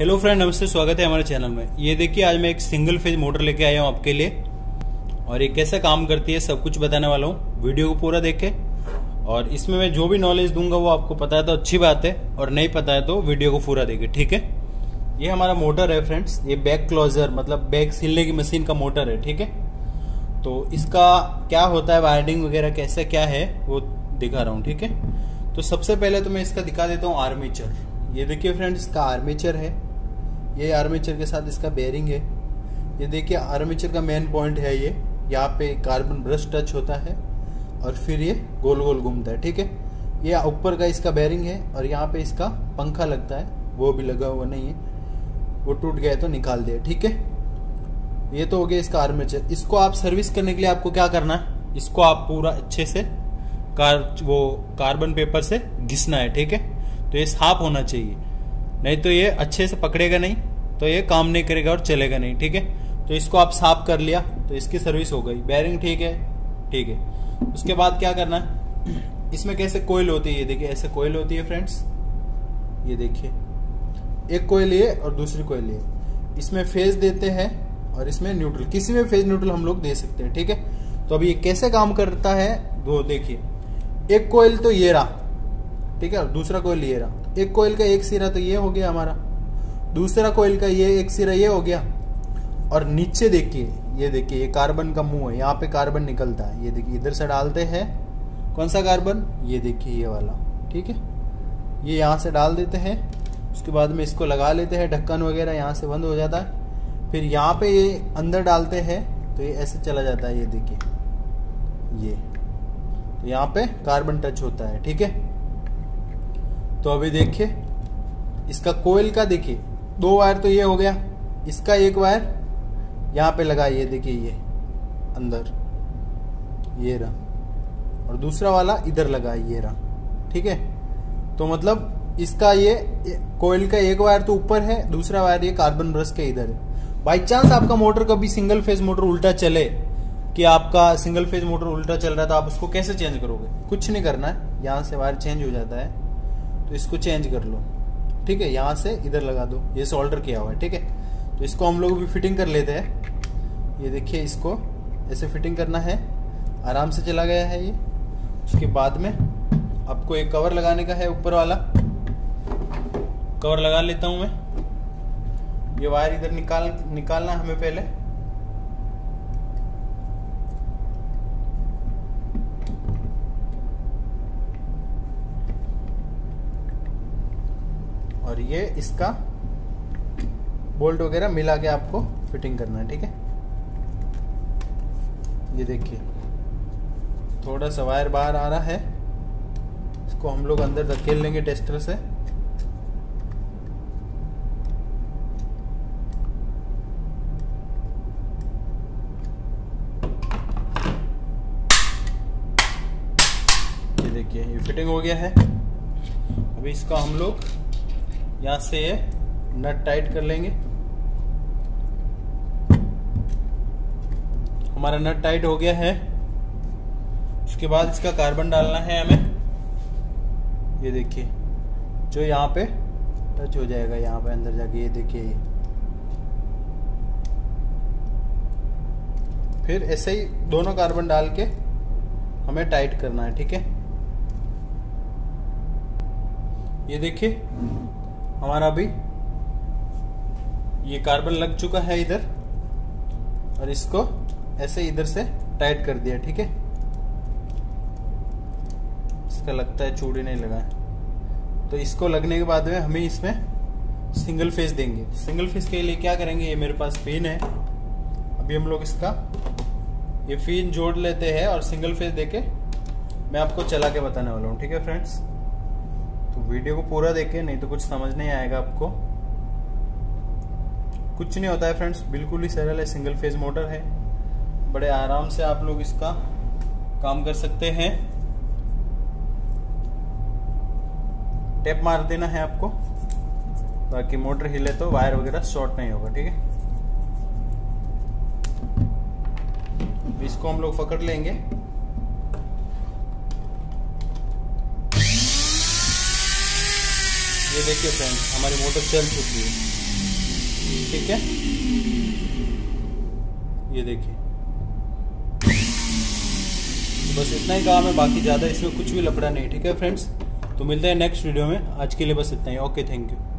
Hello friend, नमस्ते। स्वागत है हमारे चैनल में। ये देखिए, आज मैं एक सिंगल फेज मोटर लेके आया हूँ आपके लिए और ये कैसे काम करती है सब कुछ बताने वाला हूँ। वीडियो को पूरा देखे और इसमें मैं जो भी नॉलेज दूंगा वो आपको पता है तो अच्छी बात है और नहीं पता है तो वीडियो को पूरा देखे, ठीक है। ये हमारा मोटर है फ्रेंड्स, ये बैग क्लोजर मतलब बैग सिलने की मशीन का मोटर है, ठीक है। तो इसका क्या होता है, वायरिंग वगैरह कैसे क्या है वो दिखा रहा हूँ, ठीक है। तो सबसे पहले तो मैं इसका दिखा देता हूँ आर्मेचर। ये देखिए फ्रेंड्स, इसका आर्मेचर है, ये आर्मेचर के साथ इसका बेयरिंग है। ये देखिए आर्मेचर का मेन पॉइंट है, ये यहाँ पे कार्बन ब्रश टच होता है और फिर ये गोल गोल घूमता है, ठीक है। ये ऊपर का इसका बेयरिंग है और यहाँ पे इसका पंखा लगता है, वो भी लगा हुआ नहीं है, वो टूट गया है तो निकाल दिया, ठीक है। ये तो हो गया इसका आर्मेचर। इसको आप सर्विस करने के लिए आपको क्या करना है, इसको आप पूरा अच्छे से कार्बन पेपर से घिसना है, ठीक है। तो ये साफ होना चाहिए, नहीं तो ये अच्छे से पकड़ेगा नहीं, तो ये काम नहीं करेगा और चलेगा नहीं, ठीक है। तो इसको आप साफ कर लिया तो इसकी सर्विस हो गई, बेयरिंग ठीक है, ठीक है। उसके बाद क्या करना है, इसमें कैसे कोयल होती है, ये देखिए ऐसे कोयल होती है फ्रेंड्स। ये देखिए एक कोयल ये और दूसरी कोयल ये, इसमें फेज देते हैं और इसमें न्यूट्रल, किसी में फेज न्यूट्रल हम लोग दे सकते हैं, ठीक है। तो अब ये कैसे काम करता है वो देखिए, एक कोयल तो ये रहा, ठीक है, और दूसरा कोयल ये रहा। एक कोयल का एक सिरा तो ये हो गया हमारा, दूसरा कोयल का ये एक सिरा ये हो गया। और नीचे देखिए, ये देखिए ये कार्बन का मुंह है, यहाँ पे कार्बन निकलता है, ये देखिए इधर से डालते हैं। कौन सा कार्बन, ये देखिए ये वाला, ठीक है। ये यहाँ से डाल देते हैं, उसके बाद में इसको लगा लेते हैं, ढक्कन वगैरह यहाँ से बंद हो जाता है। फिर यहाँ पे ये अंदर डालते हैं तो ये ऐसे चला जाता है, ये देखिए ये, तो यहाँ पे कार्बन टच होता है, ठीक है। तो अभी देखिए इसका कोयल का, देखिए दो वायर तो ये हो गया, इसका एक वायर यहाँ पे लगा, ये देखिए ये अंदर ये रहा, और दूसरा वाला इधर लगा ये रहा, ठीक है। तो मतलब इसका ये कोयल का एक वायर तो ऊपर है, दूसरा वायर ये कार्बन ब्रश के इधर है। बाई चांस आपका मोटर कभी सिंगल फेज मोटर उल्टा चले, कि आपका सिंगल फेज मोटर उल्टा चल रहा था, आप उसको कैसे चेंज करोगे, कुछ नहीं करना है। यहाँ से वायर चेंज हो जाता है तो इसको चेंज कर लो, ठीक है। यहाँ से इधर लगा दो, ये सोल्डर किया हुआ है, ठीक है। तो इसको हम लोग भी फिटिंग कर लेते हैं। ये देखिए इसको ऐसे फिटिंग करना है, आराम से चला गया है ये। उसके बाद में आपको एक कवर लगाने का है, ऊपर वाला कवर लगा लेता हूँ मैं। ये वायर इधर निकालना हमें पहले, और ये इसका बोल्ट वगैरह मिला के आपको फिटिंग करना है, ठीक है। ये देखिए थोड़ा सा वायर बाहर आ रहा है, इसको हम लोग अंदर धकेल लेंगे टेस्टर से। ये देखिए ये फिटिंग हो गया है। अभी इसका हम लोग यहाँ से ये नट टाइट कर लेंगे। हमारा नट टाइट हो गया है। उसके बाद इसका कार्बन डालना है हमें, ये देखिए जो यहाँ पे टच हो जाएगा, यहाँ पे अंदर जाके ये देखिए ये। फिर ऐसे ही दोनों कार्बन डाल के हमें टाइट करना है, ठीक है। ये देखिए हमारा अभी ये कार्बन लग चुका है इधर, और इसको ऐसे इधर से टाइट कर दिया, ठीक है। इसका लगता है चूड़ी नहीं लगा है, तो इसको लगने के बाद में हमें इसमें सिंगल फेज देंगे। सिंगल फेज के लिए क्या करेंगे, ये मेरे पास पिन है, अभी हम लोग इसका ये पिन जोड़ लेते हैं और सिंगल फेज देके मैं आपको चला के बताने वाला हूँ, ठीक है फ्रेंड्स। तो वीडियो को पूरा देखें, नहीं तो कुछ समझ नहीं आएगा आपको। कुछ नहीं होता है फ्रेंड्स, बिल्कुल ही सरल है, सिंगल फेज मोटर है, बड़े आराम से आप लोग इसका काम कर सकते हैं। टेप मार देना है आपको, ताकि मोटर हिले तो वायर वगैरह शॉर्ट नहीं होगा, ठीक है। इसको हम लोग पकड़ लेंगे, ये देखिए फ्रेंड्स हमारी मोटर चल चुकी है। ठीक है। ये देखिए, बस इतना ही काम है, बाकी ज़्यादा इसमें कुछ भी लफड़ा नहीं। ठीक है फ्रेंड्स, तो मिलते हैं नेक्स्ट वीडियो में। आज के लिए बस इतना ही। Okay, thank you.